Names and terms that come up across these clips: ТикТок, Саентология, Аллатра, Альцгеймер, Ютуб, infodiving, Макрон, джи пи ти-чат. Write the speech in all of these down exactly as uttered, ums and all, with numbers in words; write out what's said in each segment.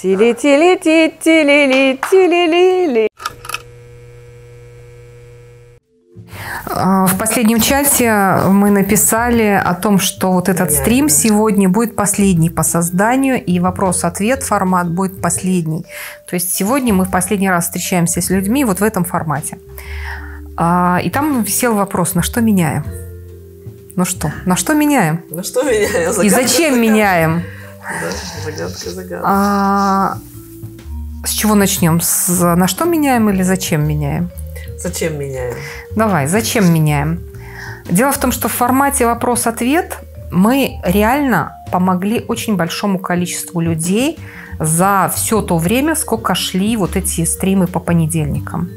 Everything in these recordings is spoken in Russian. Тили-тили-ти-тили-ли-тили-ли-ли. В последнем чате мы написали о том, что вот этот стрим сегодня будет последний по созданию, и вопрос-ответ формат будет последний. То есть сегодня мы в последний раз встречаемся с людьми вот в этом формате. И там висел вопрос, на что меняем? Ну что, на что меняем? На что меняем? Загадка, и зачем загадка. меняем? Да, загадка, загадка. А, с чего начнем? С, на что меняем или зачем меняем? Зачем меняем? Давай, зачем меняем? Дело в том, что в формате вопрос-ответ мы реально помогли очень большому количеству людей за все то время, сколько шли вот эти стримы по понедельникам.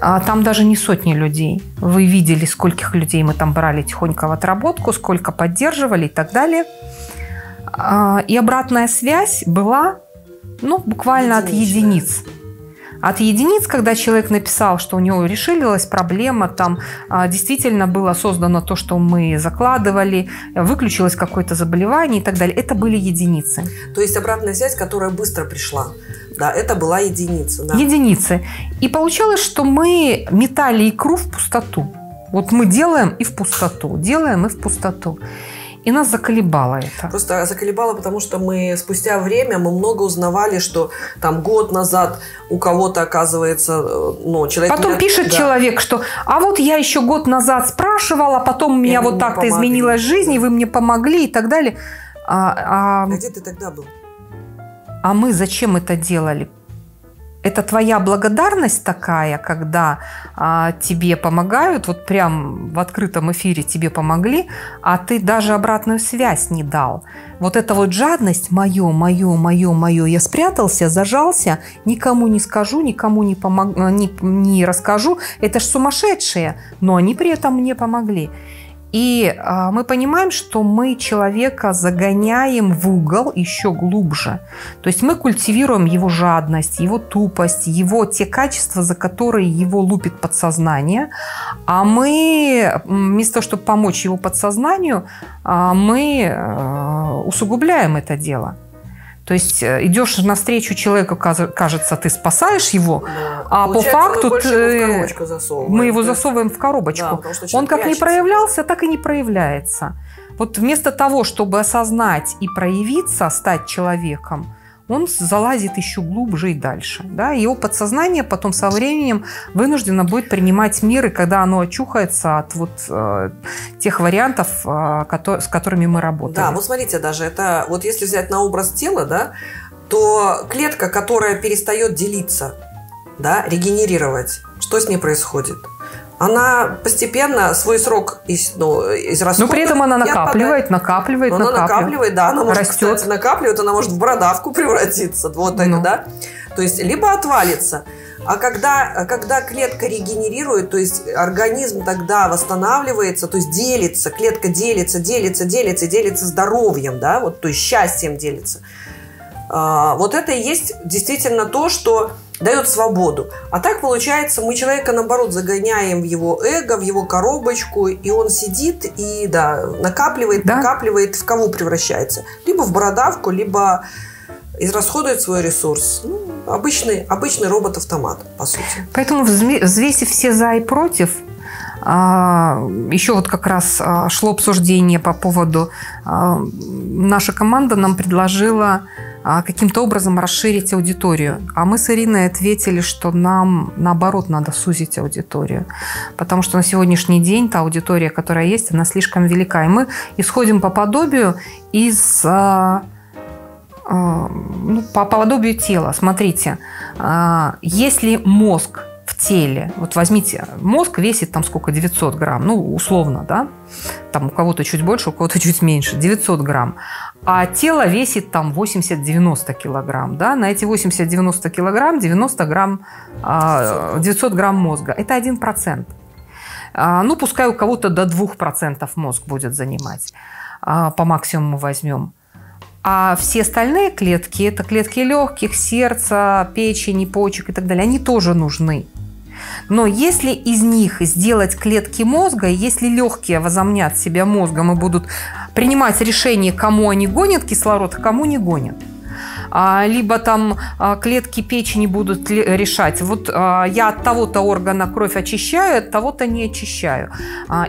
Там даже не сотни людей. Вы видели, скольких людей мы там брали тихонько в отработку, сколько поддерживали и так далее. И обратная связь была, ну, буквально от единиц. От единиц, когда человек написал, что у него решилась проблема, там действительно было создано то, что мы закладывали, выключилось какое-то заболевание и так далее. Это были единицы. То есть обратная связь, которая быстро пришла. Да, это была единица. Да. Единицы. И получалось, что мы метали икру в пустоту. Вот мы делаем и в пустоту, делаем и в пустоту. И нас заколебало это. Просто заколебало, потому что мы спустя время мы много узнавали, что там год назад у кого-то оказывается... Ну, человек потом меня... пишет да. человек, что а вот я еще год назад спрашивала, потом у меня вот так-то изменилась жизнь, и вы мне помогли и так далее. А, а... а где ты тогда был? А мы зачем это делали? Это твоя благодарность такая, когда а, тебе помогают, вот прям в открытом эфире тебе помогли, а ты даже обратную связь не дал. Вот эта вот жадность, мое, мое, мое, мое, я спрятался, зажался, никому не скажу, никому не, помог, не, не расскажу. Это ж сумасшедшие, но они при этом мне помогли. И а, мы понимаем, что мы человека загоняем в угол еще глубже. То есть мы культивируем его жадность, его тупость, его те качества, за которые его лупит подсознание. А мы, вместо того, чтобы помочь его подсознанию, а, мы а, усугубляем это дело. То есть идешь навстречу человеку, кажется, ты спасаешь его, да. а Получается, по факту мы, ты... его мы его засовываем в коробочку. Да, он как прячется. не проявлялся, так и не проявляется. Вот вместо того, чтобы осознать и проявиться, стать человеком, он залазит еще глубже и дальше. Да? Его подсознание потом со временем вынуждено будет принимать меры, когда оно очухается от вот, э, тех вариантов, э, которые, с которыми мы работаем. Да, вот смотрите, даже это, вот если взять на образ тела, да, то клетка, которая перестает делиться, да, регенерировать, что с ней происходит? Она постепенно свой срок из, ну, израстает. Но при этом она накапливает, накапливает, накапливает. Она накапливает, да. Она может, кстати, накапливает, она может в бородавку превратиться. Вот так, ну. да. То есть, либо отвалится. А когда, когда клетка регенерирует, то есть, организм тогда восстанавливается, то есть, делится, клетка делится, делится, делится, делится здоровьем, да, вот, то есть, счастьем делится. А, вот это и есть действительно то, что... дает свободу. А так получается, мы человека, наоборот, загоняем в его эго, в его коробочку, и он сидит и, да, накапливает, да? накапливает, в кого превращается? Либо в бородавку, либо израсходует свой ресурс. Ну, обычный, обычный робот-автомат, по сути. Поэтому, взвесив все за и против, еще вот как раз шло обсуждение по поводу... Наша команда нам предложила каким-то образом расширить аудиторию. А мы с Ириной ответили, что нам, наоборот, надо сузить аудиторию. Потому что на сегодняшний день та аудитория, которая есть, она слишком велика. И мы исходим по подобию из... Ну, по подобию тела. Смотрите, если мозг в теле... Вот возьмите, мозг весит там сколько? девятьсот грамм. Ну, условно, да? Там у кого-то чуть больше, у кого-то чуть меньше. девятьсот грамм. А тело весит там восемьдесят-девяносто килограмм. Да? На эти восемьдесят-девяносто килограмм девяносто грамм, девятьсот грамм мозга. Это один процент. Ну, пускай у кого-то до двух процентов мозг будет занимать. По максимуму возьмем. А все остальные клетки, это клетки легких, сердца, печени, почек и так далее, они тоже нужны. Но если из них сделать клетки мозга, если легкие возомнят себя мозгом и будут принимать решение, кому они гонят кислород, а кому не гонят, либо там клетки печени будут решать, вот я от того-то органа кровь очищаю, от того-то не очищаю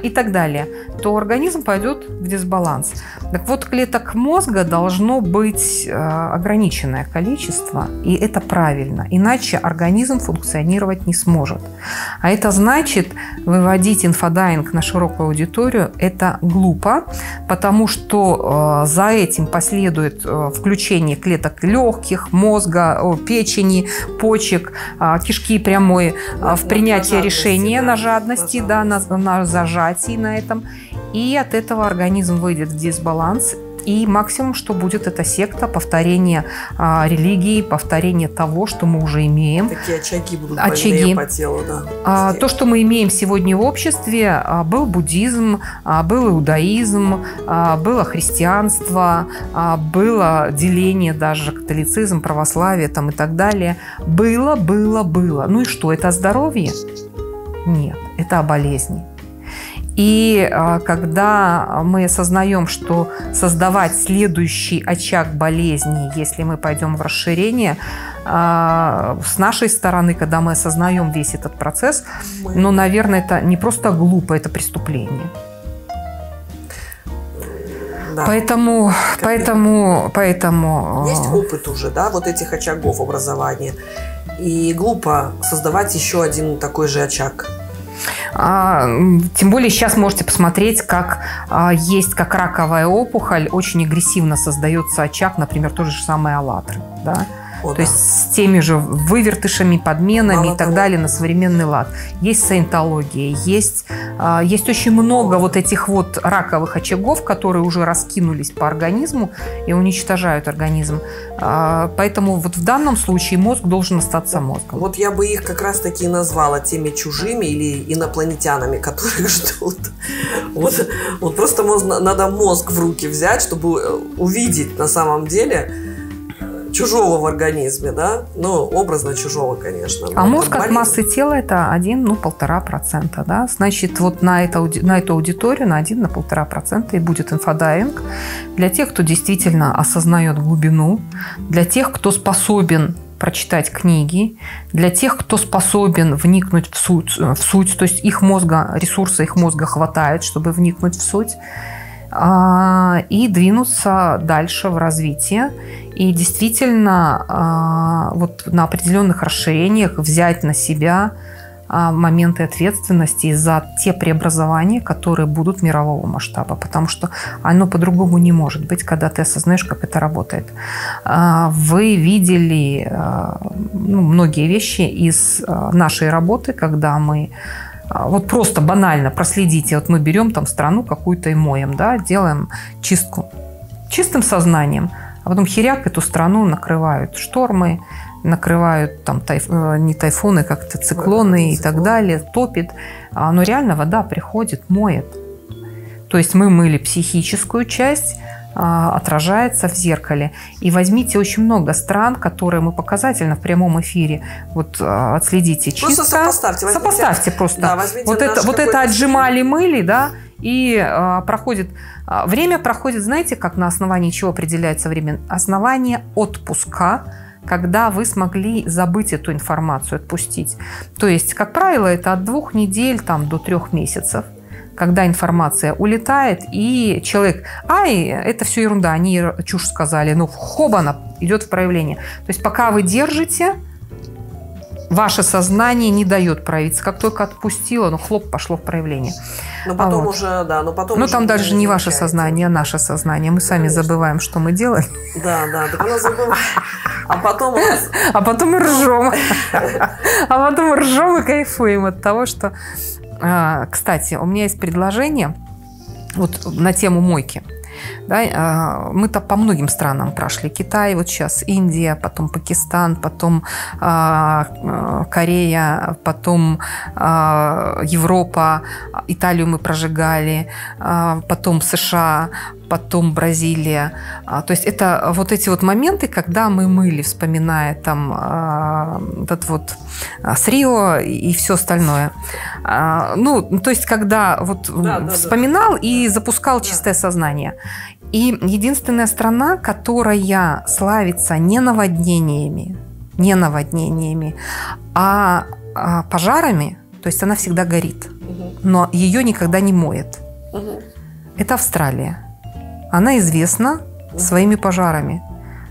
и так далее, то организм пойдет в дисбаланс. Так вот, клеток мозга должно быть ограниченное количество, и это правильно, иначе организм функционировать не сможет. А это значит, выводить инфодайинг на широкую аудиторию – это глупо, потому что за этим последует включение клеток легких, мозга, печени, почек, кишки прямой в принятии решения, на жадности, да, на, на зажатии на этом. И от этого организм выйдет в дисбаланс. И максимум, что будет, это секта, повторение а, религии, повторение того, что мы уже имеем. Такие очаги будут очаги. по телу. Да. А, то, что мы имеем сегодня в обществе, а, был буддизм, а, был иудаизм, а, было христианство, а, было деление даже католицизм, православие там, и так далее. Было, было, было. Ну и что, это о здоровье? Нет, это о болезни. И когда мы осознаем, что создавать следующий очаг болезни, если мы пойдем в расширение, с нашей стороны, когда мы осознаем весь этот процесс, ну, наверное, это не просто глупо, это преступление. Да. Поэтому, поэтому, поэтому... Есть опыт уже, да, вот этих очагов образования. И глупо создавать еще один такой же очаг. Тем более сейчас можете посмотреть, как есть, как раковая опухоль, очень агрессивно создается очаг, например, тоже же самое аллатры, да? О, то да. есть с теми же вывертышами, подменами Мало и так того. далее на современный лад. Есть саентология, есть, есть очень много вот этих вот раковых очагов, которые уже раскинулись по организму и уничтожают организм. Поэтому вот в данном случае мозг должен остаться мозгом. Вот я бы их как раз таки и назвала теми чужими или инопланетянами, которые ждут. Вот, вот просто можно, надо мозг в руки взять, чтобы увидеть на самом деле чужого в организме, да? Ну, образно чужого, конечно. А мозг от массы тела – это один, ну, полтора процента, да? Значит, вот на, это, на эту аудиторию, на один, на полтора процента и будет инфодайвинг для тех, кто действительно осознает глубину, для тех, кто способен прочитать книги, для тех, кто способен вникнуть в суть, в суть, то есть их мозга, ресурсы их мозга хватает, чтобы вникнуть в суть, и двинуться дальше в развитие. И действительно, вот на определенных расширениях взять на себя моменты ответственности за те преобразования, которые будут мирового масштаба, потому что оно по-другому не может быть, когда ты осознаешь, как это работает. Вы видели, ну, многие вещи из нашей работы, когда мы вот просто банально проследите, вот мы берем там страну какую-то и моем, да, делаем чистку чистым сознанием. А потом херяк эту страну накрывают штормы, накрывают там тайф... не тайфуны, как-то циклоны и так далее, топит. Но реально вода приходит, моет. То есть мы мыли психическую часть, отражается в зеркале. И возьмите очень много стран, которые мы показательно в прямом эфире вот отследите чисто. Просто сопоставьте. Возьмите, сопоставьте просто. Да, вот это, вот это отжимали-мыли, да, и а, проходит... А, время проходит, знаете, как на основании чего определяется время? Основание отпуска, когда вы смогли забыть эту информацию, отпустить. То есть, как правило, это от двух недель там, до трех месяцев, когда информация улетает, и человек, ай, это все ерунда, они чушь сказали, ну, хоба, она идет в проявление. То есть пока вы держите, ваше сознание не дает проявиться. Как только отпустило, ну, хлоп, пошло в проявление. Но потом а вот. уже, да, но потом Ну, уже там даже не ваше сознание, а наше сознание. Мы сами Конечно. забываем, что мы делаем. Да, да, так она забывает. А потом... А потом мы ржем. А потом мы ржем и кайфуем от того, что... Кстати, у меня есть предложение вот на тему мойки. Да, мы-то по многим странам прошли. Китай, вот сейчас Индия, потом Пакистан, потом Корея, потом Европа, Италию мы прожигали, потом США, потом Бразилия. То есть это вот эти вот моменты, когда мы мыли, вспоминая там вот этот вот с Рио и все остальное. Ну, то есть когда вот да, вспоминал да, да. и запускал да. чистое сознание. И единственная страна, которая славится не наводнениями, не наводнениями, а пожарами, то есть она всегда горит, угу. но ее никогда не моет. Угу. Это Австралия. Она известна угу. своими пожарами,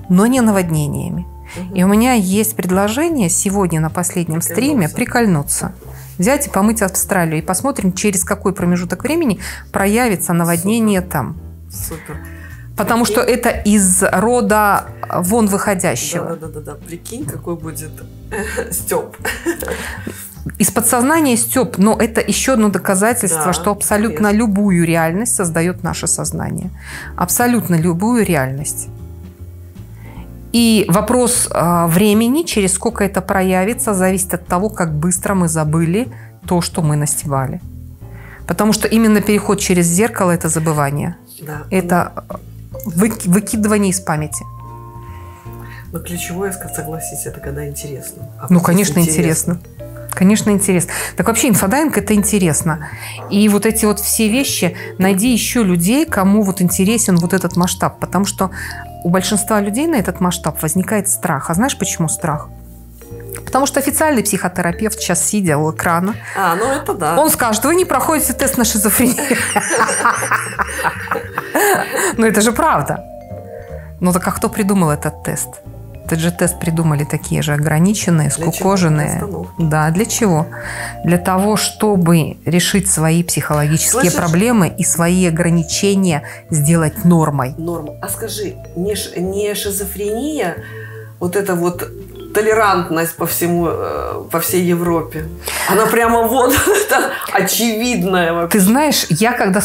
но не наводнениями. Угу. И у меня есть предложение сегодня на последнем стриме прикольнуться. Взять и помыть Австралию. И посмотрим, через какой промежуток времени проявится наводнение Супер. Там. Супер. Потому Прикинь. Что это из рода вон выходящего. Да-да-да. Прикинь, какой будет стёб. Из подсознания стёб. Но это еще одно доказательство, да, что абсолютно конечно. Любую реальность создает наше сознание. Абсолютно любую реальность. И вопрос времени, через сколько это проявится, зависит от того, как быстро мы забыли то, что мы настевали. Потому что именно переход через зеркало – это забывание. Да. Это выкидывание из памяти. Но ключевое, согласитесь, это когда интересно. А ну, конечно, интересно. интересно. Конечно, интересно. Так вообще инфодайвинг – это интересно. И вот эти вот все вещи, найди еще людей, кому вот интересен вот этот масштаб. Потому что у большинства людей на этот масштаб возникает страх. А знаешь, почему страх? Потому что официальный психотерапевт, сейчас сидя у экрана, а, ну это да. он скажет, вы не проходите тест на шизофрению. Ну это же правда. Ну так а кто придумал этот тест? Этот же тест придумали такие же ограниченные, скукоженные. Да, для чего? Для того, чтобы решить свои психологические проблемы и свои ограничения сделать нормой. Норма. А скажи, не шизофрения, вот это вот толерантность по всему, по всей Европе, она прямо вот очевидная вообще. Ты знаешь, я когда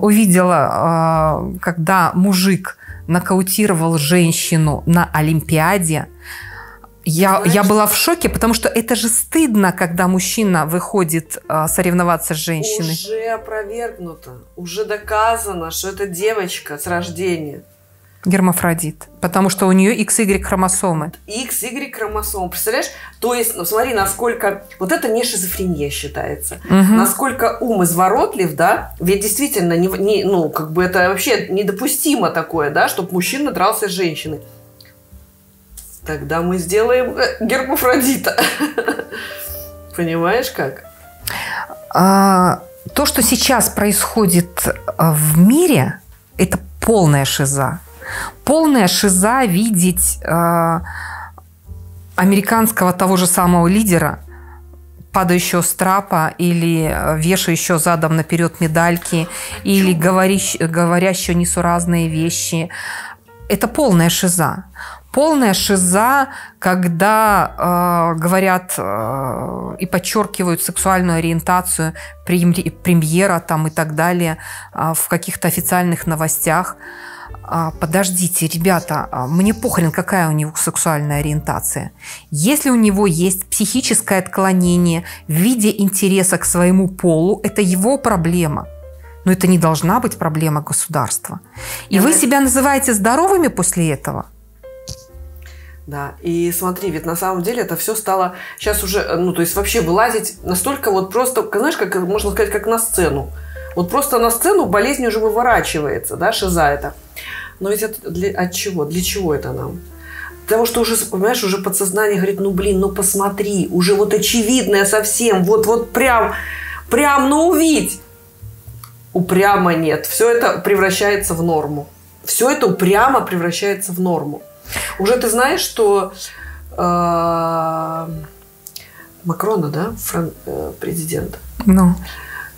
увидела, когда мужик нокаутировал женщину на Олимпиаде. Я, я была в шоке, потому что это же стыдно, когда мужчина выходит а, соревноваться с женщиной. Уже опровергнуто, уже доказано, что это девочка с рождения. Гермафродит. Потому что у нее икс игрек хромосомы. икс игрек хромосомы. Представляешь? То есть, ну, смотри, насколько... Вот это не шизофрения считается. Угу. Насколько ум изворотлив, да? Ведь действительно, не, не, ну, как бы это вообще недопустимо такое, да? Чтобы мужчина дрался с женщиной. Тогда мы сделаем гермафродита. Понимаешь как? А, то, что сейчас происходит в мире, это полная шиза. Полная шиза видеть э, американского того же самого лидера, падающего с трапа или вешающего задом наперед медальки, или говорящ, говорящего несуразные вещи. Это полная шиза. Полная шиза, когда э, говорят э, и подчеркивают сексуальную ориентацию премьера там, и так далее э, в каких-то официальных новостях. Э, подождите, ребята, э, мне похрен, какая у него сексуальная ориентация. Если у него есть психическое отклонение в виде интереса к своему полу, это его проблема. Но это не должна быть проблема государства. И Я вы это... себя называете здоровыми после этого? Да, и смотри, ведь на самом деле это все стало сейчас уже, ну, то есть вообще вылазить настолько вот просто, знаешь, как можно сказать, как на сцену. Вот просто на сцену болезнь уже выворачивается, да, шиза это. Но ведь это для, от чего? Для чего это нам? Потому что уже, понимаешь, уже подсознание говорит, ну, блин, ну, посмотри, уже вот очевидное совсем, вот-вот прям, прям, ну, увидь. Упрямо нет. Все это превращается в норму. Все это упрямо превращается в норму. Уже ты знаешь, что э, Макрона, да, Фран, э, президент, ну.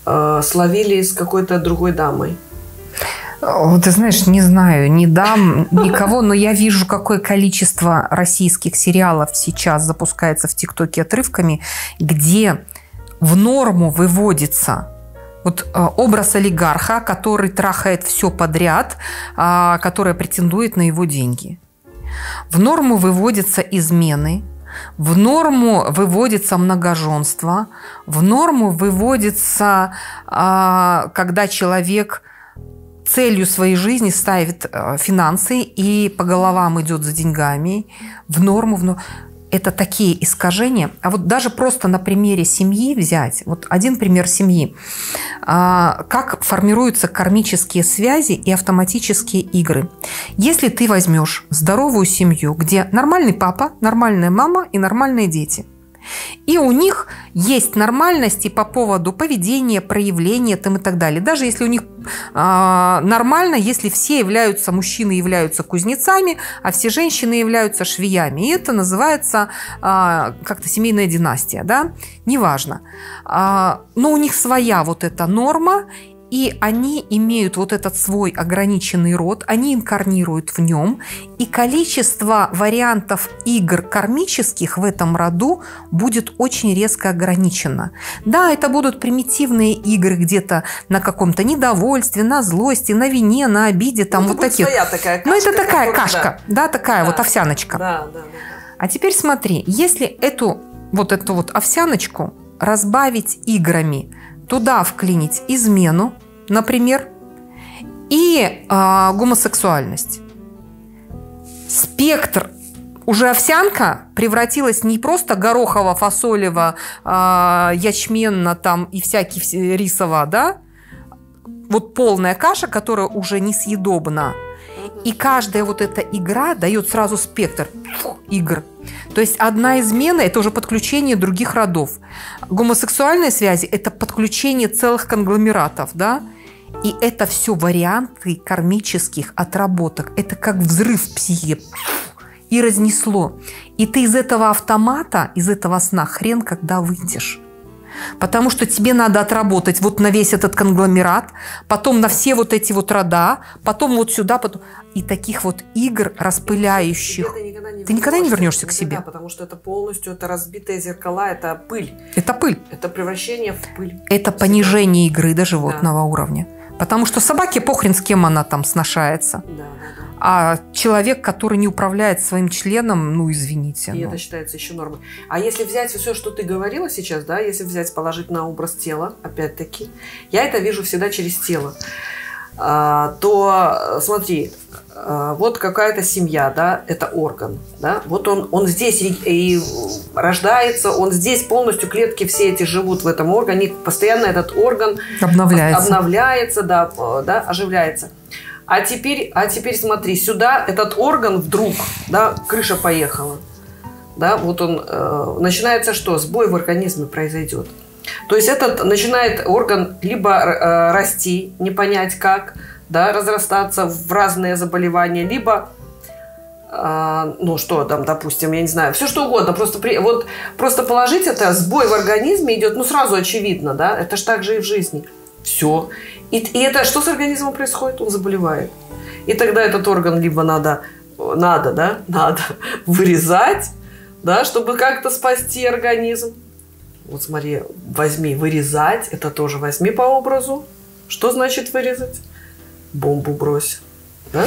э, словили с какой-то другой дамой. О, ты знаешь, не знаю, не дам никого, но я вижу, какое количество российских сериалов сейчас запускается в ТикТоке отрывками, где в норму выводится... Вот образ олигарха, который трахает все подряд, которая претендует на его деньги. В норму выводятся измены, в норму выводится многоженство, в норму выводится, когда человек целью своей жизни ставит финансы и по головам идет за деньгами. В норму... В норму. это такие искажения. А вот даже просто на примере семьи взять, вот один пример семьи, как формируются кармические связи и автоматические игры. Если ты возьмешь здоровую семью, где нормальный папа, нормальная мама и нормальные дети, и у них есть нормальности по поводу поведения, проявления там и так далее. Даже если у них э, нормально, если все являются, мужчины являются кузнецами, а все женщины являются швеями. И это называется э, как-то семейная династия, да? Неважно. Э, но у них своя вот эта норма, и они имеют вот этот свой ограниченный род, они инкарнируют в нем, и количество вариантов игр кармических в этом роду будет очень резко ограничено. Да, это будут примитивные игры где-то на каком-то недовольстве, на злости, на вине, на обиде, там ну, вот такие. Ну это такая кашка, да, да такая да. вот овсяночка. Да, да, да. А теперь смотри, если эту вот эту вот овсяночку разбавить играми, туда вклинить измену, например, и э, гомосексуальность. Спектр. Уже овсянка превратилась не просто горохово, фасолево, э, ячменно там и всякие рисово, да? Вот полная каша, которая уже несъедобна. И каждая вот эта игра дает сразу спектр игр. То есть одна измена – это уже подключение других родов. Гомосексуальные связи – это подключение целых конгломератов, да? И это все варианты кармических отработок. Это как взрыв психи. И разнесло. И ты из этого автомата, из этого сна хрен когда выйдешь. Потому что тебе надо отработать вот на весь этот конгломерат, потом на все вот эти вот рода, потом вот сюда. Потом... И таких вот игр распыляющих. Ты никогда не, ты никогда не вернешься к себе. Потому что это полностью, это разбитые зеркала, это пыль. Это пыль. Это превращение в пыль. Это понижение игры до животного да. уровня. Потому что собаке похрен, с кем она там сношается. Да. А человек, который не управляет своим членом, ну, извините. И ну. это считается еще нормой. А если взять все, что ты говорила сейчас, да, если взять, положить на образ тела, опять-таки, я это вижу всегда через тело, а, то смотри, а, вот какая-то семья, да, это орган, да, вот он, он здесь и, и рождается, он здесь полностью, клетки все эти живут в этом органе, постоянно этот орган обновляется, обновляется да, да, оживляется. А теперь, а теперь смотри, сюда этот орган вдруг, да, крыша поехала, да, вот он, э, начинается что? Сбой в организме произойдет. То есть этот начинает орган либо э, расти, не понять как, да, разрастаться в разные заболевания, либо, э, ну что там, допустим, я не знаю, все что угодно, просто, при, вот, просто положить это, сбой в организме идет, ну сразу очевидно, да, это же так же и в жизни. Все. И, и это что с организмом происходит? Он заболевает. И тогда этот орган либо надо, надо, да, надо вырезать, да, чтобы как-то спасти организм. Вот смотри, возьми вырезать, это тоже возьми по образу. Что значит вырезать? Бомбу брось. Да?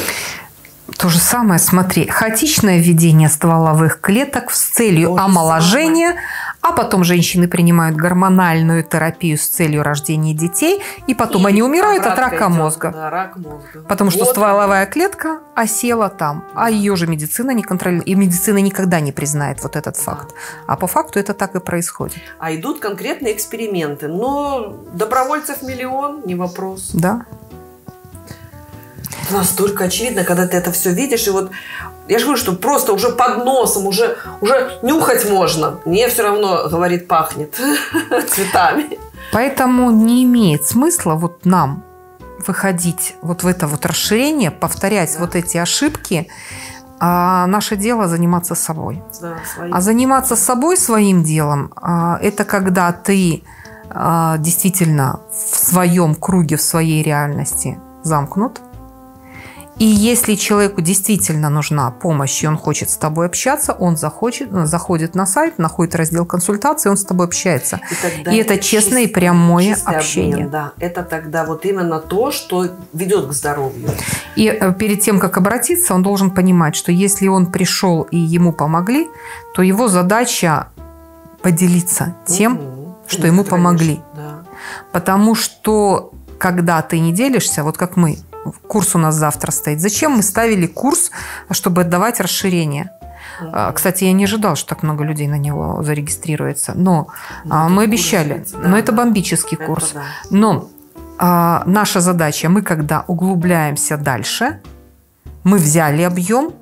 То же самое, смотри, хаотичное введение стволовых клеток с целью омоложения, а потом женщины принимают гормональную терапию с целью рождения детей, и потом и они умирают от рака мозга, да, рак мозга. Потому вот что стволовая клетка осела там, а ее же медицина не контролирует, и медицина никогда не признает вот этот факт. А по факту это так и происходит. А идут конкретные эксперименты, но добровольцев миллион, не вопрос. Да. Настолько очевидно, когда ты это все видишь, и вот я же говорю, что просто уже под носом, уже, уже нюхать можно. Мне все равно, говорит, пахнет цветами. Поэтому не имеет смысла вот нам выходить вот в это вот расширение, повторять да. вот эти ошибки. А наше дело заниматься собой. Да, а заниматься собой своим делом, это когда ты действительно в своем круге, в своей реальности замкнут. И если человеку действительно нужна помощь, и он хочет с тобой общаться, он захочет, заходит на сайт, находит раздел консультации, он с тобой общается. И, и это, это честное и прямое чистый общение. Обмен, да. Это тогда вот именно то, что ведет к здоровью. И перед тем, как обратиться, он должен понимать, что если он пришел и ему помогли, то его задача поделиться тем, угу. что ну, ему конечно, помогли. Да. Потому что когда ты не делишься, вот как мы, курс у нас завтра стоит. Зачем мы ставили курс, чтобы отдавать расширение? Кстати, я не ожидала, что так много людей на него зарегистрируется. Но ну, мы обещали. Курс, да. Но это бомбический это курс. Да. Но а, наша задача, мы когда углубляемся дальше, мы взяли объем,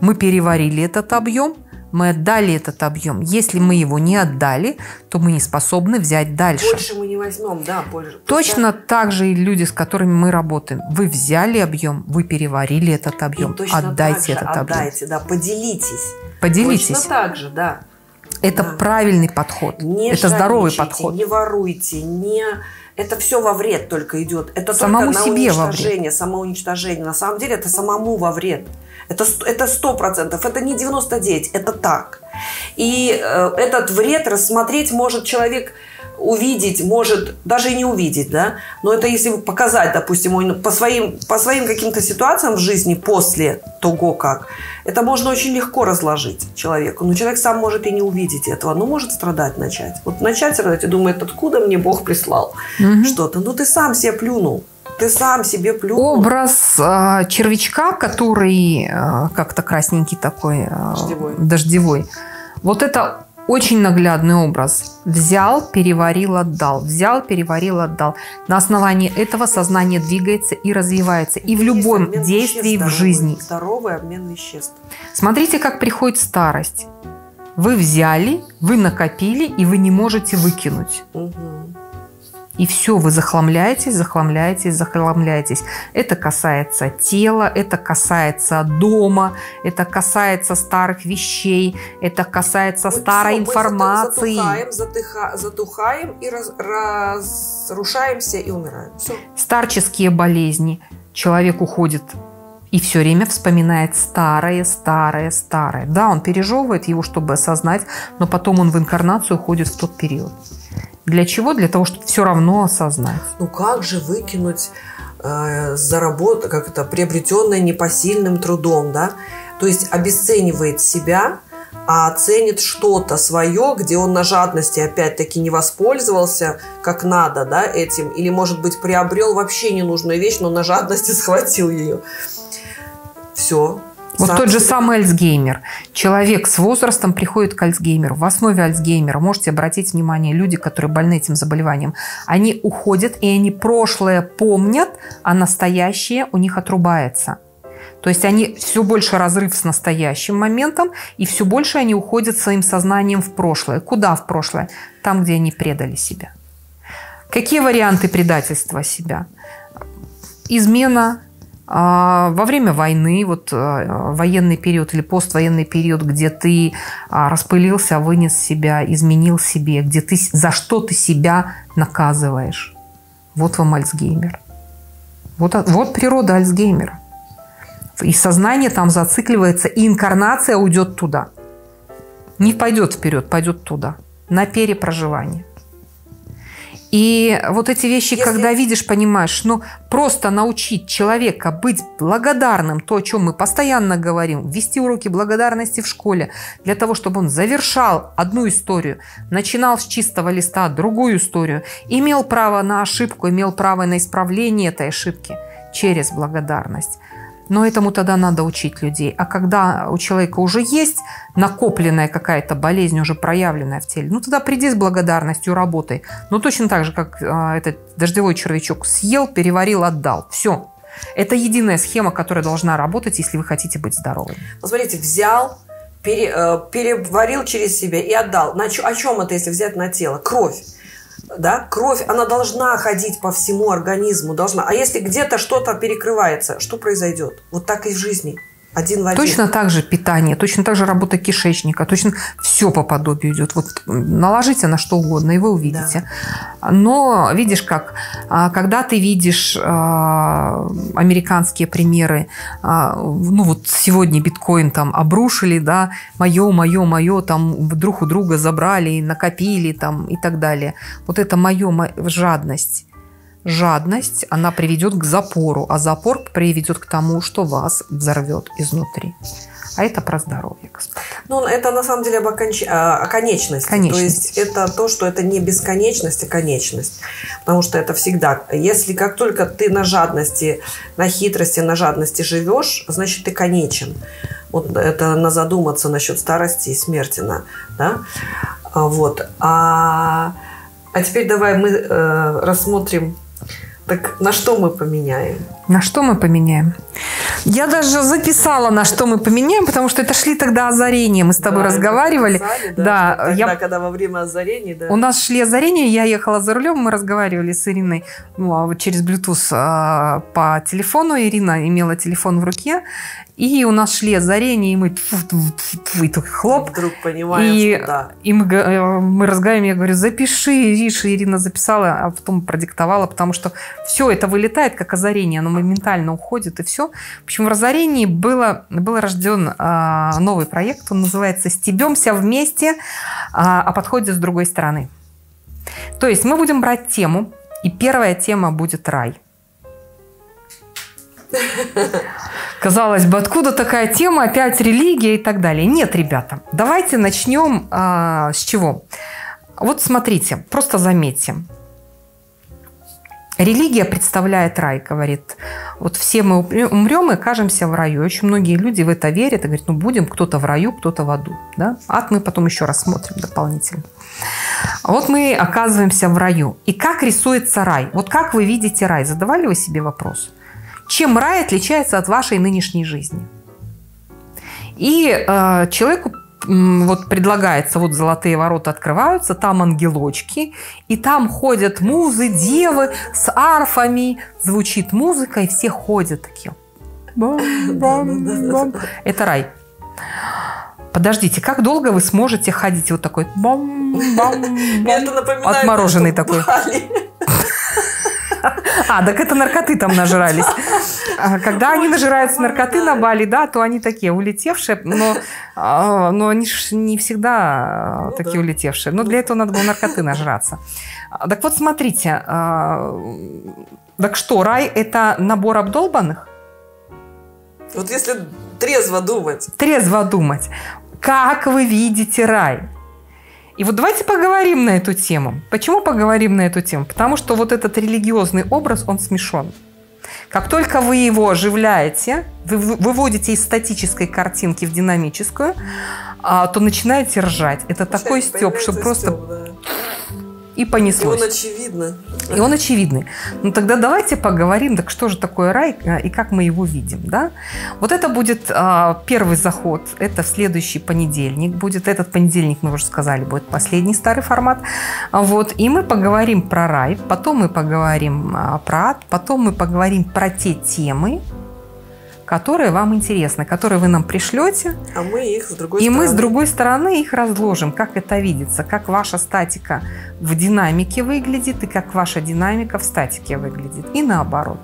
мы переварили этот объем, мы отдали этот объем. Если мы его не отдали, то мы не способны взять дальше. Больше мы не возьмем, да. Больше. Точно так же и люди, с которыми мы работаем. Вы взяли объем, вы переварили этот объем. Отдайте этот объем. Отдайте, да, поделитесь. Поделитесь. Точно так же, да. Это да. правильный подход. Не это здоровый подход. Не воруйте, не... Это все во вред только идет. Это самому только на себе уничтожение, во вред. Самоуничтожение. На самом деле это самому во вред. Это сто процентов. Это не девяносто девять процентов. Это так. И э, этот вред рассмотреть может человек, увидеть, может даже и не увидеть. Да? Но это если показать, допустим, по своим, по своим каким-то ситуациям в жизни после того, как. Это можно очень легко разложить человеку. Но человек сам может и не увидеть этого. Но может страдать начать. Вот начать страдать и думает, откуда мне Бог прислал угу. что-то. Ну ты сам себе плюнул. Ты сам себе плюнул. Образ э, червячка, который э, как-то красненький такой, э, дождевой. дождевой. Вот это очень наглядный образ. Взял, переварил, отдал. Взял, переварил, отдал. На основании этого сознание двигается и развивается. И, и в любом действии веществ, в жизни. Здоровый обмен веществ. Смотрите, как приходит старость. Вы взяли, вы накопили, и вы не можете выкинуть. Угу. И все, вы захламляетесь, захламляетесь, захламляетесь. Это касается тела, это касается дома, это касается старых вещей, это касается вот старой все, информации. Мы затухаем, затыха, затухаем и раз, разрушаемся и умираем. Все. Старческие болезни. Человек уходит и все время вспоминает старое, старое, старое. Да, он пережевывает его, чтобы осознать, но потом он в инкарнацию уходит в тот период. Для чего? Для того, чтобы все равно осознать. Ну как же выкинуть э, заработанное, как это, приобретенное непосильным трудом, да? То есть обесценивает себя, а ценит что-то свое, где он на жадности опять-таки не воспользовался как надо, да, этим. Или, может быть, приобрел вообще ненужную вещь, но на жадности схватил ее. Все. Вот Сам тот же себе. самый Альцгеймер. Человек с возрастом приходит к Альцгеймеру. В основе Альцгеймера, можете обратить внимание, люди, которые больны этим заболеванием, они уходят, и они прошлое помнят, а настоящее у них отрубается. То есть они все больше разрыв с настоящим моментом, и все больше они уходят своим сознанием в прошлое. Куда в прошлое? Там, где они предали себя. Какие варианты предательства себя? Измена. Во время войны, вот военный период или поствоенный период, где ты распылился, вынес себя, изменил себе, где ты, за что ты себя наказываешь. Вот вам Альцгеймер. Вот, вот природа Альцгеймера. И сознание там зацикливается, и инкарнация уйдет туда. Не пойдет вперед, пойдет туда. На перепроживание. И вот эти вещи, Если... когда видишь, понимаешь, ну, просто научить человека быть благодарным, то, о чем мы постоянно говорим, вести уроки благодарности в школе, для того, чтобы он завершал одну историю, начинал с чистого листа другую историю, имел право на ошибку, имел право на исправление этой ошибки через благодарность. Но этому тогда надо учить людей. А когда у человека уже есть накопленная какая-то болезнь, уже проявленная в теле, ну тогда приди с благодарностью, работай. Но точно так же, как а, этот дождевой червячок съел, переварил, отдал. Все. Это единая схема, которая должна работать, если вы хотите быть здоровым. Посмотрите, взял, пере, э, переварил через себя и отдал. На, о чем это, если взять на тело? Кровь. Да? Кровь, она должна ходить по всему организму, должна. А если где-то что-то перекрывается, что произойдет? Вот так и в жизни. Один в один. Точно так же питание, точно так же работа кишечника, точно все по подобию идет. Вот наложите на что угодно, и вы увидите. Да. Но видишь как, когда ты видишь американские примеры, ну вот сегодня биткоин там обрушили, да, мое, мое, мое, там друг у друга забрали, накопили там и так далее. Вот это мое, мое жадность. Жадность, она приведет к запору, а запор приведет к тому, что вас взорвет изнутри. А это про здоровье, господа. Ну, это на самом деле об оконч... о конечности. Конечность. То есть это то, что это не бесконечность, а конечность. Потому что это всегда... Если как только ты на жадности, на хитрости, на жадности живешь, значит, ты конечен. Вот это на задуматься насчет старости и смерти. На, да? Вот. А... а теперь давай мы э, рассмотрим... Так на что мы поменяем? На что мы поменяем? Я даже записала, на что мы поменяем, потому что это шли тогда озарения. Мы с тобой да, разговаривали. Писали, да, да. Тогда, я... когда во время озарения... Да. У нас шли озарения, я ехала за рулем, мы разговаривали с Ириной ну, через Bluetooth э, по телефону. Ирина имела телефон в руке. И у нас шли озарения, и мы... Тьфу, тьфу, тьфу, тьфу, и тут хлоп. И вдруг понимаем, и, что да. И мы, мы разговариваем, я говорю, запиши, Ириша. Ирина записала, а потом продиктовала, потому что все это вылетает, как озарение. Оно моментально уходит, и все. В общем, в озарении было, был рожден а, новый проект. Он называется «Стебемся вместе а, о подходе с другой стороны». То есть мы будем брать тему, и первая тема будет «Рай». Казалось бы, откуда такая тема, опять религия и так далее. Нет, ребята, давайте начнем а, с чего. Вот смотрите, просто заметьте. Религия представляет рай, говорит. Вот все мы умрем и окажемся в раю. Очень многие люди в это верят и говорят, ну будем кто-то в раю, кто-то в аду. Да? Ад мы потом еще рассмотрим дополнительно. Вот мы оказываемся в раю. И как рисуется рай? Вот как вы видите рай? Задавали вы себе вопрос? Чем рай отличается от вашей нынешней жизни? И э, человеку э, вот предлагается, вот золотые ворота открываются, там ангелочки, и там ходят музы, девы с арфами, звучит музыка, и все ходят такие. Бам-бам-бам. Это рай. Подождите, как долго вы сможете ходить вот такой бам-бам-бам, отмороженный такой? А, так это наркоты там нажрались. Когда они нажираются наркоты на Бали, да, то они такие улетевшие, но, но они же не всегда ну, такие да. улетевшие. Но для этого надо было наркоты нажраться. Так вот, смотрите, так что, рай – это набор обдолбанных? Вот если трезво думать. Трезво думать. Как вы видите рай? И вот давайте поговорим на эту тему. Почему поговорим на эту тему? Потому что вот этот религиозный образ, он смешон. Как только вы его оживляете, вы выводите из статической картинки в динамическую, то начинаете ржать. Это Сейчас такой стёб, что просто... Стёб, да. И понеслось. И он очевидный. И он очевидный. Ну тогда давайте поговорим, так что же такое рай и как мы его видим. Да? Вот это будет а, первый заход, это в следующий понедельник будет. Этот понедельник, мы уже сказали, будет последний старый формат. Вот. И мы поговорим про рай, потом мы поговорим а, про ад, потом мы поговорим про те темы, которые вам интересны, которые вы нам пришлете, а мы их с другой и стороны. мы с другой стороны их разложим, как это видится, как ваша статика в динамике выглядит и как ваша динамика в статике выглядит, и наоборот.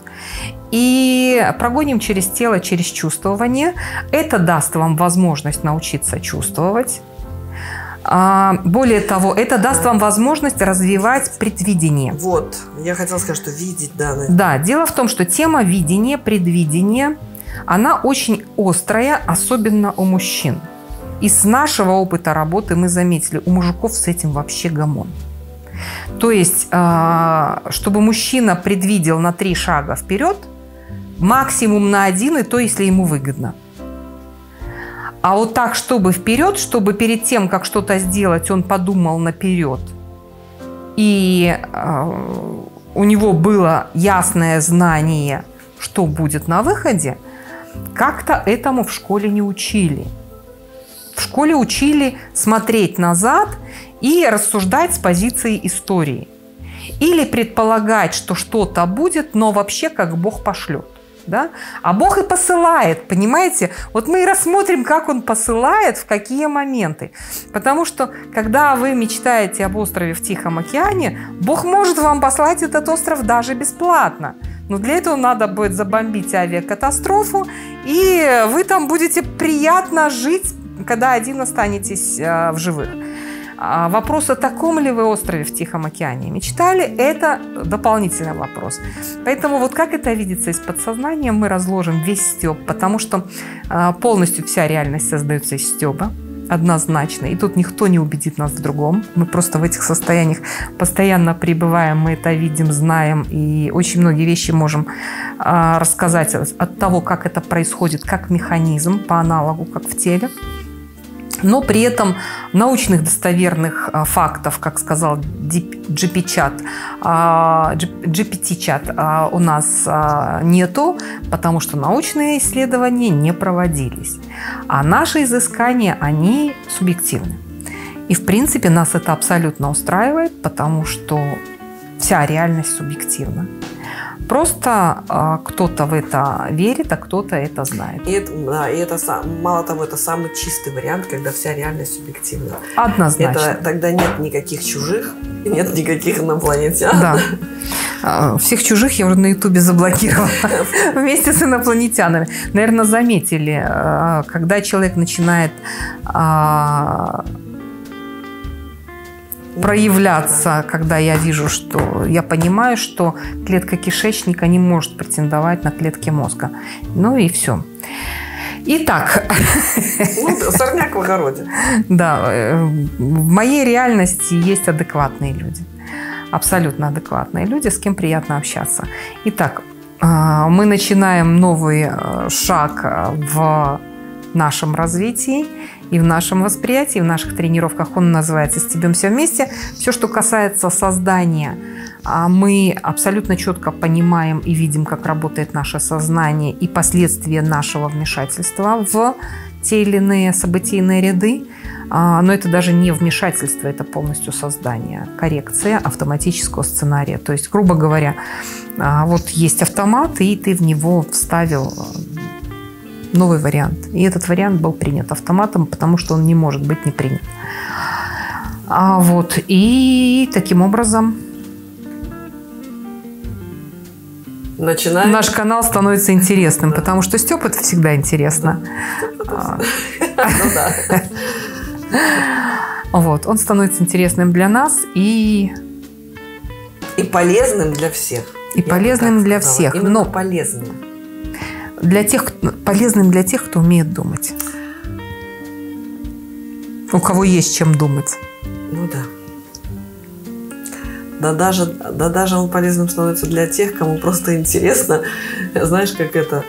И прогоним через тело, через чувствование. Это даст вам возможность научиться чувствовать. Более того, это даст вам возможность развивать предвидение. Вот, я хотела сказать, что видеть, да. Наверное. Да, дело в том, что тема видения, предвидения, она очень острая, особенно у мужчин. И с нашего опыта работы мы заметили, у мужиков с этим вообще гомон. То есть, чтобы мужчина предвидел на три шага вперед, максимум на один, и то, если ему выгодно. А вот так, чтобы вперед, чтобы перед тем, как что-то сделать, он подумал наперед. И у него было ясное знание, что будет на выходе, как-то этому в школе не учили. В школе учили смотреть назад и рассуждать с позиции истории. Или предполагать, что что-то будет, но вообще как Бог пошлет. Да? А Бог и посылает, понимаете? Вот мы и рассмотрим, как Он посылает, в какие моменты. Потому что, когда вы мечтаете об острове в Тихом океане, Бог может вам послать этот остров даже бесплатно. Но для этого надо будет забомбить авиакатастрофу, и вы там будете приятно жить, когда один останетесь в живых. Вопрос о таком ли вы острове в Тихом океане мечтали, это дополнительный вопрос. Поэтому вот как это видится из подсознания, мы разложим весь стёб, потому что полностью вся реальность создается из стёба, однозначно. И тут никто не убедит нас в другом. Мы просто в этих состояниях постоянно пребываем, мы это видим, знаем, и очень многие вещи можем рассказать от того, как это происходит, как механизм, по аналогу, как в теле. Но при этом научных достоверных фактов, как сказал джи пи ти-чат, джи пи ти-чат у нас нету, потому что научные исследования не проводились. А наши изыскания, они субъективны. И, в принципе, нас это абсолютно устраивает, потому что вся реальность субъективна. Просто а, кто-то в это верит, а кто-то это знает. И это, да, и это, мало того, это самый чистый вариант, когда вся реальность субъективна. Однозначно. Это, тогда нет никаких чужих, нет никаких инопланетян. Да. Всех чужих я уже на ютубе заблокировала вместе с инопланетянами. Наверное, заметили, когда человек начинает а, проявляться, когда я вижу, что я понимаю, что клетка кишечника не может претендовать на клетки мозга. Ну и все. Итак. Ну, сорняк в огороде. Да. В моей реальности есть адекватные люди. Абсолютно адекватные люди, с кем приятно общаться. Итак, мы начинаем новый шаг в нашем развитии и в нашем восприятии, в наших тренировках. Он называется «Стебемся вместе». Все, что касается создания, мы абсолютно четко понимаем и видим, как работает наше сознание и последствия нашего вмешательства в те или иные событийные ряды. Но это даже не вмешательство, это полностью создание, коррекция автоматического сценария. То есть, грубо говоря, вот есть автомат, и ты в него вставил новый вариант. И этот вариант был принят автоматом, потому что он не может быть не принят. А вот. И таким образом начинаем. Наш канал становится интересным, да. Потому что Стёп – это всегда интересно. Вот. Он становится интересным для нас и... И полезным для всех. И полезным для всех. Но полезным. Для тех, полезным для тех, кто умеет думать. У кого есть чем думать. Ну да. Да даже, да даже он полезным становится для тех, кому просто интересно. Знаешь, как это...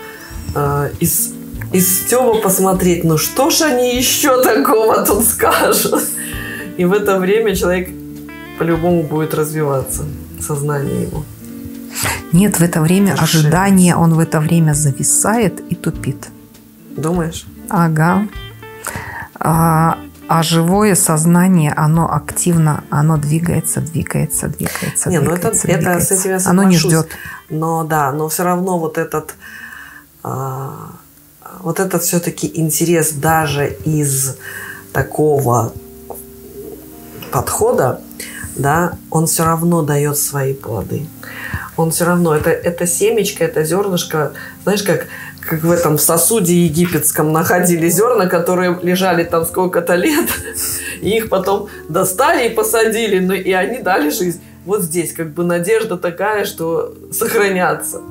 Э, из, из Стёба посмотреть, ну что ж они еще такого тут скажут? И в это время человек по-любому будет развиваться. Сознание его. Нет, в это время ожидание, он в это время зависает и тупит. Думаешь? Ага. А, а живое сознание, оно активно, оно двигается, двигается, двигается. Не, двигается, ну это, двигается. Это с этим я соглашусь. Оно не ждет. Но да, но все равно вот этот, а, вот этот все-таки интерес даже из такого подхода, да, он все равно дает свои плоды. Он все равно, это, это семечко, это зернышко, знаешь, как, как в этом сосуде египетском находили зерна, которые лежали там сколько-то лет, и их потом достали и посадили, но и они дали жизнь. Вот здесь как бы надежда такая, что сохранятся.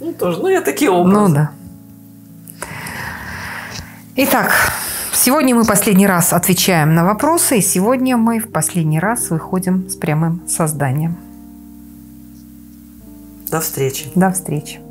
Ну, тоже, ну, я такие образы. Ну, да. Итак, сегодня мы последний раз отвечаем на вопросы, и сегодня мы в последний раз выходим с прямым созданием. До встречи. До встречи.